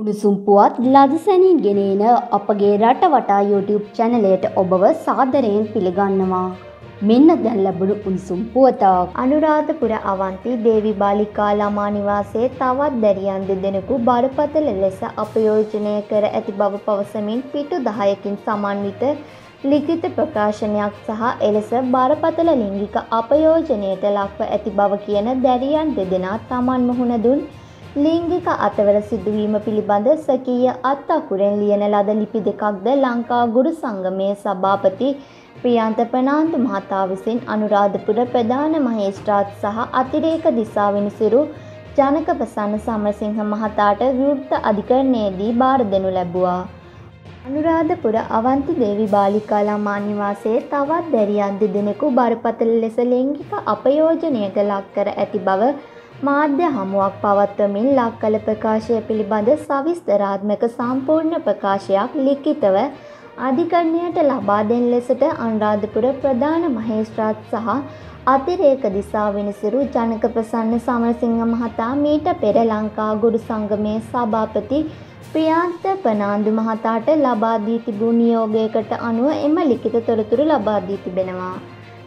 උණුසුම්පුවත් ලදසැනි ගෙන එන අපගේ රටවටා YouTube චැනලයට ඔබව සාදරයෙන් පිළිගන්නවා. මෙන්න දැන් ලැබුණු උණුසුම් පුවතක්. අනුරාධපුර අවන්ති දේවි බාලිකා ළමා නිවාසයේ තවත් දැරියන් දෙදෙනෙකු බරපතල ලෙස අපයෝජනය කර ඇති බව පවසමින් පිටු 10කින් සමන්විත ලිඛිත ප්‍රකාශනයක් සහ එලෙස බරපතල ලිංගික අපයෝජනයට ලක්ව ඇති බව කියන දැරියන් දෙදෙනා තමන් මුහුණ දුන් ලිංගික අතවර සිදුවීම පිළිබඳ සකීය අත්අකුරෙන් ලියන ලද ලිපි දෙකක්ද ලංකා ගුරු සංගමයේ සභාපති ප්‍රියන්ත ප්‍රනාන්දු මහතා විසින් අනුරාධපුර ප්‍රධාන මහේස්ත්‍රාත් සහ අතිරේක දිසා විනිසුරු ජනක ප්‍රසන්න සමරසිංහ මහතාට විවෘත අධිකරණයේදී බාර දෙනු ලැබුවා. අනුරාධපුර අවන්ති දේවි බාලිකා ළමා නිවාසයේ තවත් දැරියන් දෙදෙනෙකු බරපතල ලෙස ලිංගික අපයෝජනයට ලක් කර ඇති බව මාධ්‍ය හමුවක් පවත්වමින් ලක්කල ප්‍රකාශය පිළිබඳ සවිස්තරාත්මක සම්පූර්ණ ප්‍රකාශයක් ලිඛිතව අධිකරණයට ලබා දෙන ලෙසට අනුරාධපුර ප්‍රධාන මහේස්ත්‍රාත් සහ අතිරේක දිසා විනිසුරු ජනක ප්‍රසන්න සමරසිංහ මහතා මීට පෙර ලංකා ගුරු සංගමයේ සභාපති ප්‍රියන්ත ප්‍රනාන්දු මහතාට ලබා දී තිබූ නියෝගයකට අනුව එම ලිඛිත තොරතුරු ලබා දී තිබෙනවා.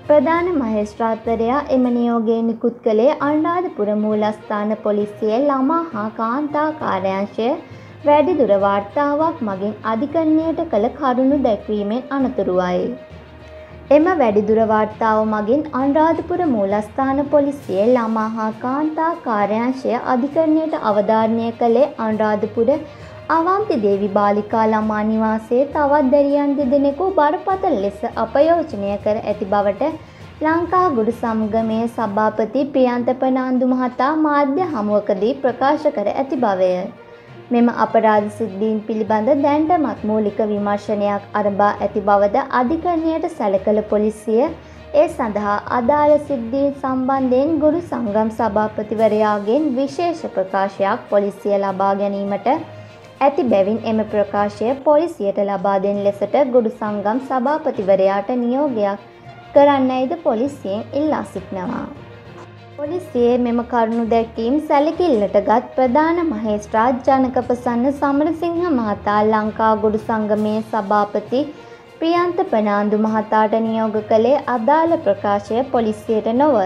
ප්‍රධාන මහේස්ත්‍රාත්වරයා එම නියෝගය නිකුත් කළේ අනුරාධපුර මූලස්ථාන පොලිසියේ ළමා හා කාන්තා කාර්යාංශය වැඩිදුර වාර්තාවක් මගින් අධිකරණයට කළ කරුණු දැක්වීමෙන් අනතුරුවයි. එම වැඩිදුර වාර්තාව මගින් අනුරාධපුර මූලස්ථාන පොලිසියේ ළමා හා කාන්තා කාර්යාංශය අධිකරණයට අවධාරණය කළේ අනුරාධපුර අවන්ති දේවි බාලිකා ළමා නිවාසයේ තවත් දැරියන් දෙදෙනෙකු බරපතල ලෙස අපයෝජනය කර ඇති බවට ලංකා ගුරු සංගමයේ සභාපති ප්‍රියන්ත ප්‍රනාන්දු මහතා මාධ්‍ය හමුවකදී ප්‍රකාශ කර ඇති බවය. මෙම අපරාධ සිද්ධීන් පිළිබඳ දැනටමත් මූලික විමර්ශනයක් අරඹා ඇති බවද අධිකරණයට සැලකළ පොලිසිය ඒ සඳහා අදාළ සිද්ධීන් සම්බන්ධයෙන් ගුරු සංගම් සභාපතිවරයාගෙන් විශේෂ ප්‍රකාශයක් පොලිසිය ලබා ගැනීමට ඇති බැවින් එම ප්‍රකාශය පොලිසියට ලබා දෙන ලෙසට ගුරු සංගම් සභාපතිවරයාට නියෝගයක් කරන්නයිද පොලිසියෙන් ඉල්ලා සිටිනවා. පොලිසිය මෙම කරුණු දැක්වීම සැලකිල්ලටගත් ප්‍රධාන මහේස්ත්‍රාත් ජනක ප්‍රසන්න සමරසිංහ මහතා ලංකා ගුරු සංගමයේ සභාපති ප්‍රියන්ත ප්‍රනාන්දු මහතාට නියෝග කළේ අදාළ ප්‍රකාශය පොලිසියට නොව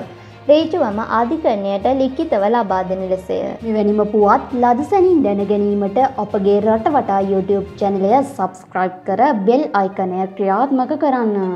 රේජුවම අධිකරණයට ලිඛිතව ලබා දෙන ලෙසය. මෙවැනිම පුවත් ලදසැනින් දැනගැනීමට අපගේ රටවටා YouTube චැනලය සබ්ස්ක්‍රයිබ් කර බෙල් අයිකනය ක්‍රියාත්මක කරන්න.